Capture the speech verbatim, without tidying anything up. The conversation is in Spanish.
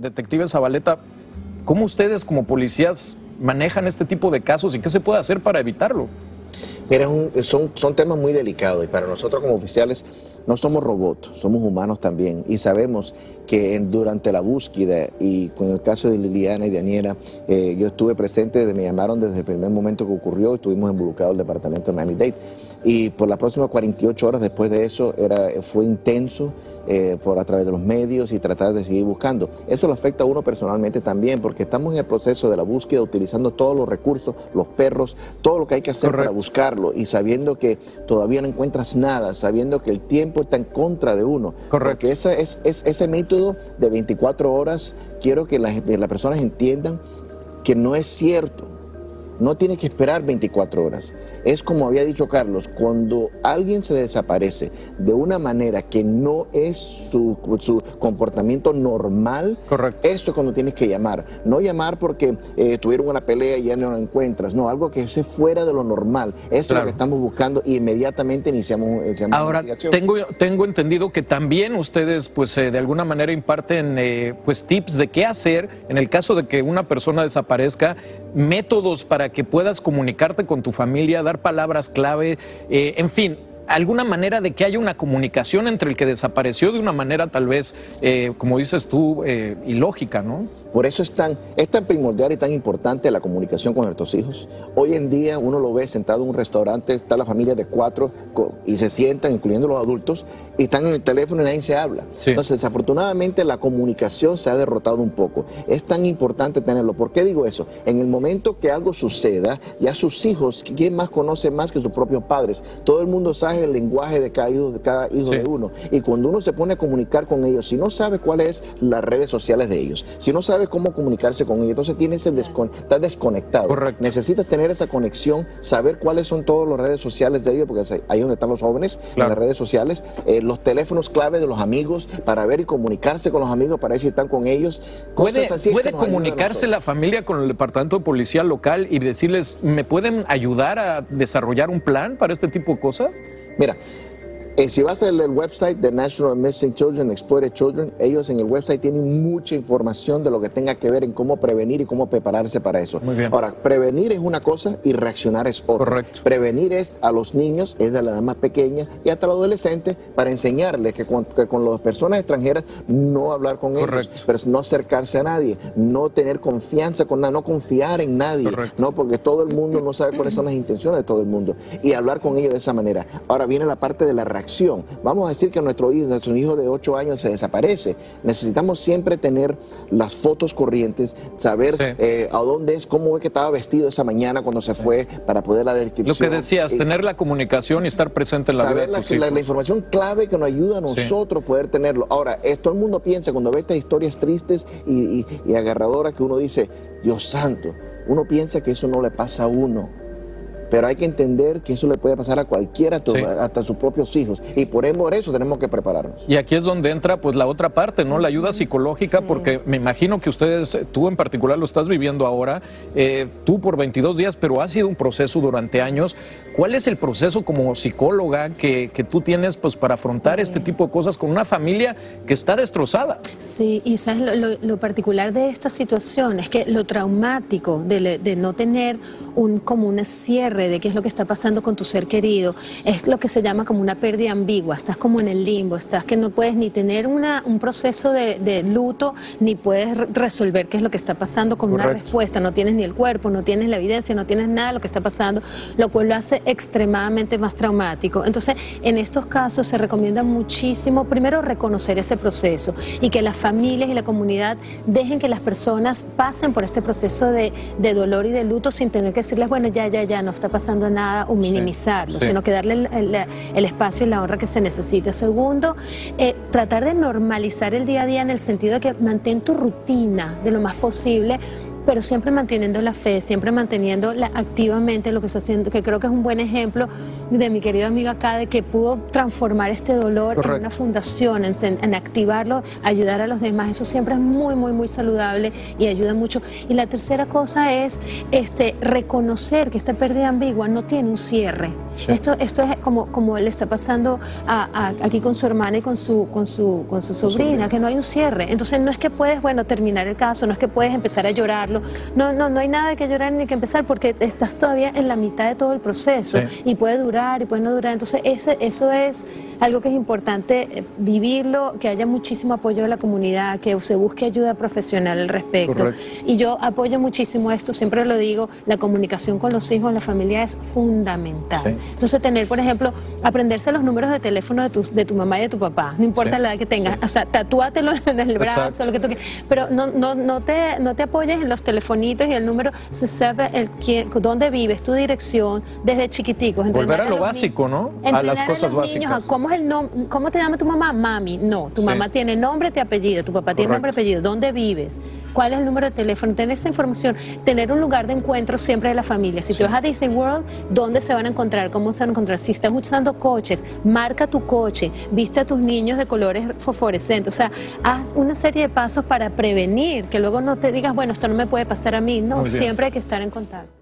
Detective Zabaleta, ¿cómo ustedes como policías manejan este tipo de casos y qué se puede hacer para evitarlo? Mira, son, son temas muy delicados y para nosotros como oficiales no somos robots, somos humanos también y sabemos que en, durante la búsqueda y con el caso de Liliana y Daniela, eh, yo estuve presente, desde, me llamaron desde el primer momento que ocurrió, estuvimos involucrados en el departamento de Miami-Dade y por las próximas cuarenta y ocho horas después de eso era, fue intenso eh, por a través de los medios y tratar de seguir buscando. Eso lo afecta a uno personalmente también porque estamos en el proceso de la búsqueda utilizando todos los recursos, los perros, todo lo que hay que hacer Correcto. Para buscarlo y sabiendo que todavía no encuentras nada, sabiendo que el tiempo está en contra de uno. Correcto. Porque esa, es, es, ese método de veinticuatro horas, quiero que las, las personas entiendan que no es cierto. No tiene que esperar veinticuatro horas. Es como había dicho Carlos, cuando alguien se desaparece de una manera que no es su, su comportamiento normal, Correcto. Eso es cuando tienes que llamar. No llamar porque eh, tuvieron una pelea y ya no lo encuentras. No, algo que esté fuera de lo normal. Eso claro. es lo que estamos buscando y inmediatamente iniciamos, iniciamos Ahora, una investigación. Tengo, tengo entendido que también ustedes pues eh, de alguna manera imparten eh, pues tips de qué hacer en el caso de que una persona desaparezca, métodos para que puedas comunicarte con tu familia, dar palabras clave, eh, en fin, alguna manera de que haya una comunicación entre el que desapareció de una manera tal vez, eh, como dices tú, eh, ilógica, ¿no? Por eso es tan, es tan primordial y tan importante la comunicación con nuestros hijos. Hoy en día uno lo ve sentado en un restaurante, está la familia de cuatro y se sientan, incluyendo los adultos, y están en el teléfono y nadie se habla. Sí. Entonces, desafortunadamente, la comunicación se ha derrotado un poco. Es tan importante tenerlo. ¿Por qué digo eso? En el momento que algo suceda, ya sus hijos, ¿quién más conoce más que sus propios padres? Todo el mundo sabe el lenguaje de cada hijo de, cada hijo sí. de uno y cuando uno se pone a comunicar con ellos, si no sabe cuáles son las redes sociales de ellos, si no sabe cómo comunicarse con ellos, entonces tiene ese descon, está desconectado. Correcto. Necesita tener esa conexión, saber cuáles son todas las redes sociales de ellos, porque ahí es donde están los jóvenes, claro. en las redes sociales, eh, los teléfonos clave de los amigos para ver y comunicarse con los amigos, para ver si están con ellos. Cosas ¿Puede, así ¿puede comunicarse la familia con el departamento de policía local y decirles, ¿me pueden ayudar a desarrollar un plan para este tipo de cosas? Mira, eh, si vas al website de National Missing Children, Exploited Children, ellos en el website tienen mucha información de lo que tenga que ver en cómo prevenir y cómo prepararse para eso. Muy bien. Ahora, prevenir es una cosa y reaccionar es otra. Correcto. Prevenir es a los niños, es de la edad más pequeña y hasta los adolescentes, para enseñarles que con, que con las personas extranjeras no hablar con Correcto. Ellos, pero no acercarse a nadie, no tener confianza con nadie, no confiar en nadie, Correcto. No porque todo el mundo no sabe cuáles son las intenciones de todo el mundo y hablar con ellos de esa manera. Ahora viene la parte de la reacción. Acción. Vamos a decir que nuestro hijo, nuestro hijo de ocho años se desaparece. Necesitamos siempre tener las fotos corrientes, saber sí. eh, a dónde es, cómo es que estaba vestido esa mañana cuando se fue, para poder la descripción. Lo que decías, eh, tener la comunicación y estar presente en la vida de tus hijos. Saber la información clave que nos ayuda a nosotros sí. poder tenerlo. Ahora, eh, todo el mundo piensa cuando ve estas historias tristes y, y, y agarradoras que uno dice, Dios santo, uno piensa que eso no le pasa a uno. Pero hay que entender que eso le puede pasar a cualquiera, sí. hasta a sus propios hijos. Y por eso tenemos que prepararnos. Y aquí es donde entra pues la otra parte, ¿no? La ayuda psicológica, sí. porque me imagino que ustedes, tú en particular lo estás viviendo ahora, eh, tú por veintidós días, pero ha sido un proceso durante años. ¿Cuál es el proceso como psicóloga que, que tú tienes pues para afrontar sí. este tipo de cosas con una familia que está destrozada? Sí, y sabes, lo, lo, lo particular de esta situación es que lo traumático de, de no tener un, como un cierre de qué es lo que está pasando con tu ser querido, es lo que se llama como una pérdida ambigua, estás como en el limbo, estás que no puedes ni tener una, un proceso de, de luto, ni puedes resolver qué es lo que está pasando con Correcto. Una respuesta, no tienes ni el cuerpo, no tienes la evidencia, no tienes nada de lo que está pasando, lo cual lo hace extremadamente más traumático. Entonces, en estos casos se recomienda muchísimo, primero, reconocer ese proceso y que las familias y la comunidad dejen que las personas pasen por este proceso de, de dolor y de luto sin tener que decirles, bueno, ya, ya, ya, no está pasando nada, o minimizarlo, sí, sí. sino que darle el, el, el espacio y la honra que se necesita. Segundo, eh, tratar de normalizar el día a día en el sentido de que mantén tu rutina de lo más posible pero siempre manteniendo la fe, siempre manteniendo la, activamente lo que está haciendo, que creo que es un buen ejemplo de mi querida amiga acá, de que pudo transformar este dolor Correcto. En una fundación, en, en activarlo, ayudar a los demás. Eso siempre es muy, muy, muy saludable y ayuda mucho. Y la tercera cosa es este, reconocer que esta pérdida ambigua no tiene un cierre. Sí. Esto, esto es como, como le está pasando a, a, aquí con su hermana y con su, con su, con su sobrina, sobrina, que no hay un cierre. Entonces no es que puedes, bueno, terminar el caso, no es que puedes empezar a llorar. No, no, no hay nada que llorar ni que empezar porque estás todavía en la mitad de todo el proceso sí. y puede durar y puede no durar. Entonces ese, eso es algo que es importante vivirlo, que haya muchísimo apoyo de la comunidad, que se busque ayuda profesional al respecto. Correcto. Y yo apoyo muchísimo esto, siempre lo digo, la comunicación con los hijos, la familia es fundamental. Sí. Entonces tener, por ejemplo, aprenderse los números de teléfono de tu, de tu mamá y de tu papá, no importa sí. la edad que tengas, sí. o sea, tatúatelo en el brazo, Exacto. lo que tú quieras, pero no, no, no, te, no te apoyes en los telefonitos y el número, se sabe el quién, dónde vives, tu dirección, desde chiquiticos. Volver a lo a básico, niños, ¿no? A las cosas a básicas. Niños, ¿cómo, es el ¿Cómo te llama tu mamá? Mami. No, tu sí. mamá tiene nombre, te apellido, tu papá Correcto. Tiene nombre, apellido. ¿Dónde vives? ¿Cuál es el número de teléfono? Tener esa información, tener un lugar de encuentro siempre de la familia. Si sí. te vas a Disney World, ¿dónde se van a encontrar? ¿Cómo se van a encontrar? Si estás usando coches, marca tu coche, viste a tus niños de colores fosforescentes. O sea, haz una serie de pasos para prevenir, que luego no te digas, bueno, esto no me puede pasar a mí. No, siempre hay que estar en contacto.